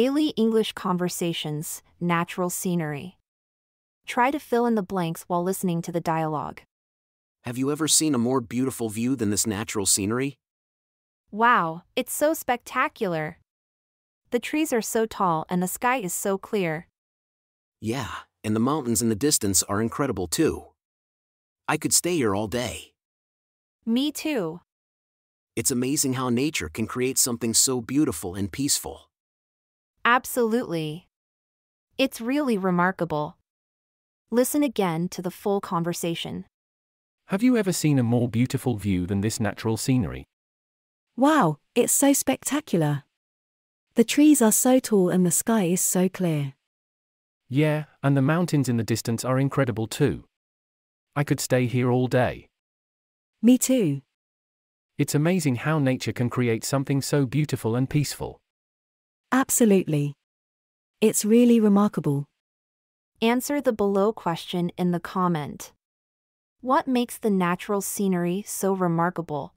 Daily English conversations, natural scenery. Try to fill in the blanks while listening to the dialogue. Have you ever seen a more beautiful view than this natural scenery? Wow, it's so spectacular. The trees are so tall and the sky is so clear. Yeah, and the mountains in the distance are incredible too. I could stay here all day. Me too. It's amazing how nature can create something so beautiful and peaceful. Absolutely. It's really remarkable. Listen again to the full conversation. Have you ever seen a more beautiful view than this natural scenery? Wow, it's so spectacular. The trees are so tall and the sky is so clear. Yeah, and the mountains in the distance are incredible too. I could stay here all day. Me too. It's amazing how nature can create something so beautiful and peaceful. Absolutely. It's really remarkable. Answer the below question in the comment. What makes the natural scenery so remarkable?